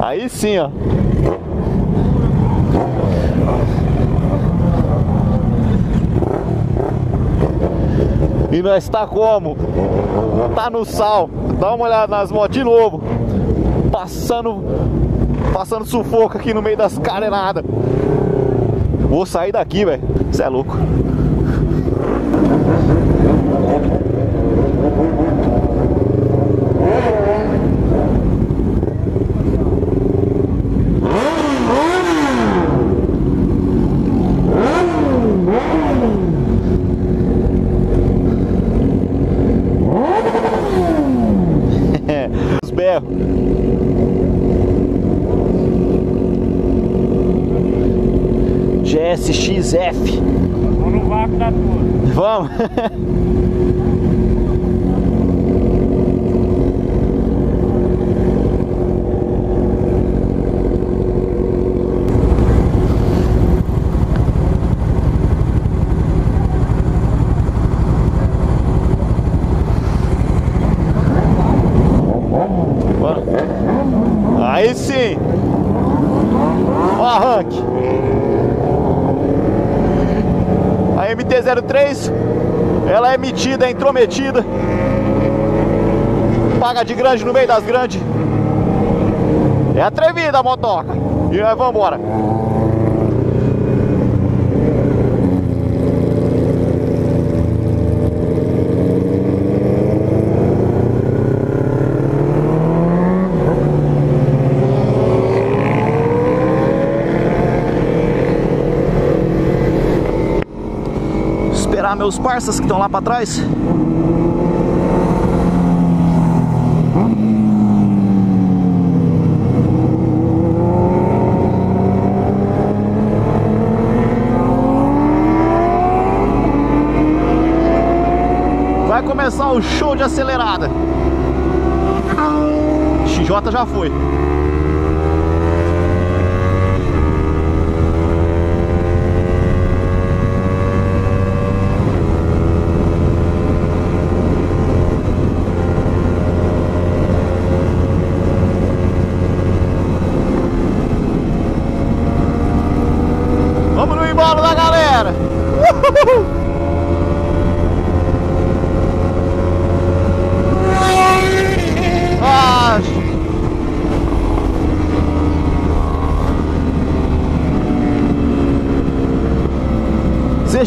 Aí sim, ó. E nós tá como? Tá no sal. Dá uma olhada nas motos de novo. Passando sufoco aqui no meio das carenadas. Vou sair daqui, velho. Você é louco. Os berros. GSXF. Vamos no vácuo da tua. Vamos. Aí sim, o arranque. A MT-03, ela é metida, é intrometida, paga de grande no meio das grandes. É atrevida a motoca. E aí, vamos embora. Meus parças que estão lá para trás. Vai começar o show de acelerada. XJ já foi.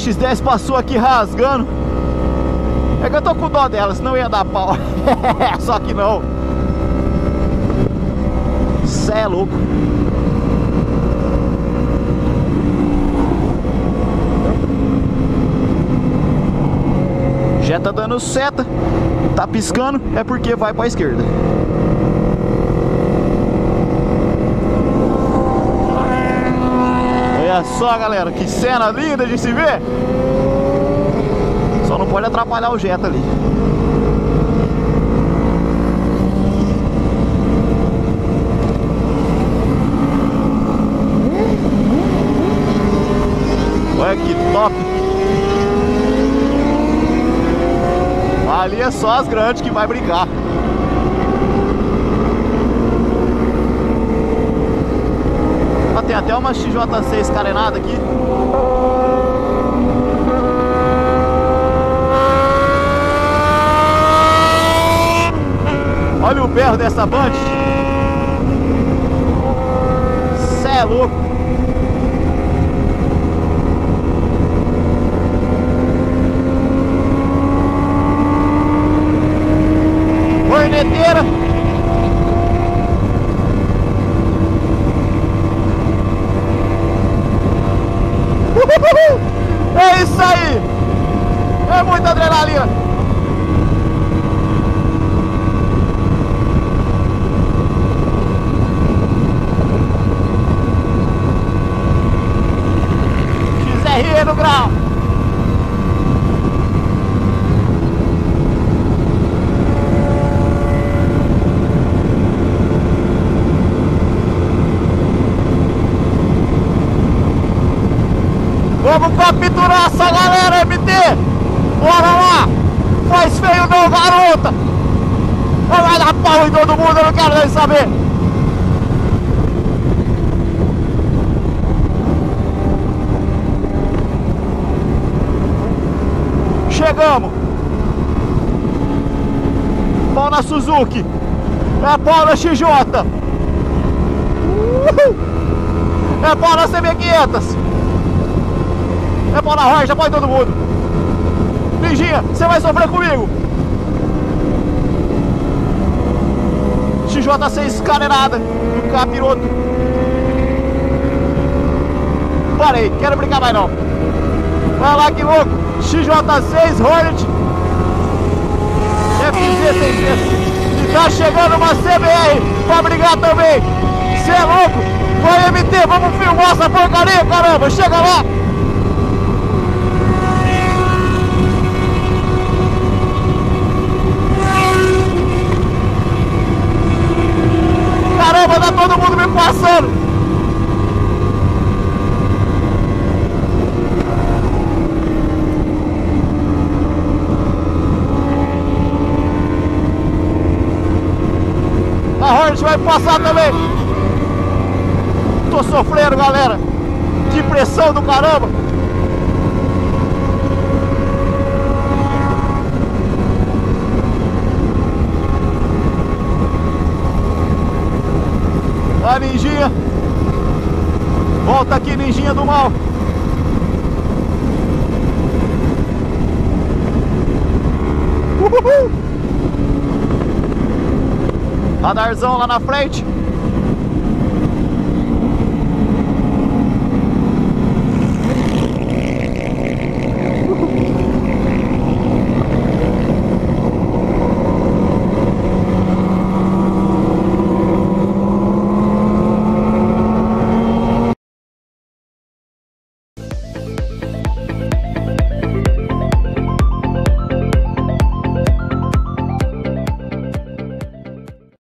X10 passou aqui rasgando. É que eu tô com dó dela, senão ia dar pau. Só que não. Cê é louco. Jetta dando seta. Tá piscando, é porque vai pra esquerda. Olha só, galera, que cena linda de se ver. Só não pode atrapalhar o Jetta ali. Olha que top. Ali é só as grandes que vai brincar. Tem até uma XJ6 carenada aqui. Olha o berro dessa Band. Cê é louco. Corneteira. É isso aí! É muita adrenalina! XR no grau! Vamos capturar essa galera, MT! Bora lá! Faz feio não, garota! Vai dar pau em todo mundo, eu não quero nem saber! da Suzuki. É para a XJ. Uhul. É para a CB500. É para a rocha, pode todo mundo. Liginha, você vai sofrer comigo. XJ6 caneirada do capiroto. Parei, quero brincar mais não. Vai lá que louco. XJ6 Hornet FZ 600. Tá chegando uma CBR pra brigar também. Cê é louco? Vai MT, vamos filmar essa porcaria, caramba. Chega lá. Caramba, tá todo mundo me passando. Vai passar também. Tô sofrendo, galera. Que pressão do caramba. A ninjinha. Volta aqui, ninjinha do mal. Uhul. Radarzão lá na frente.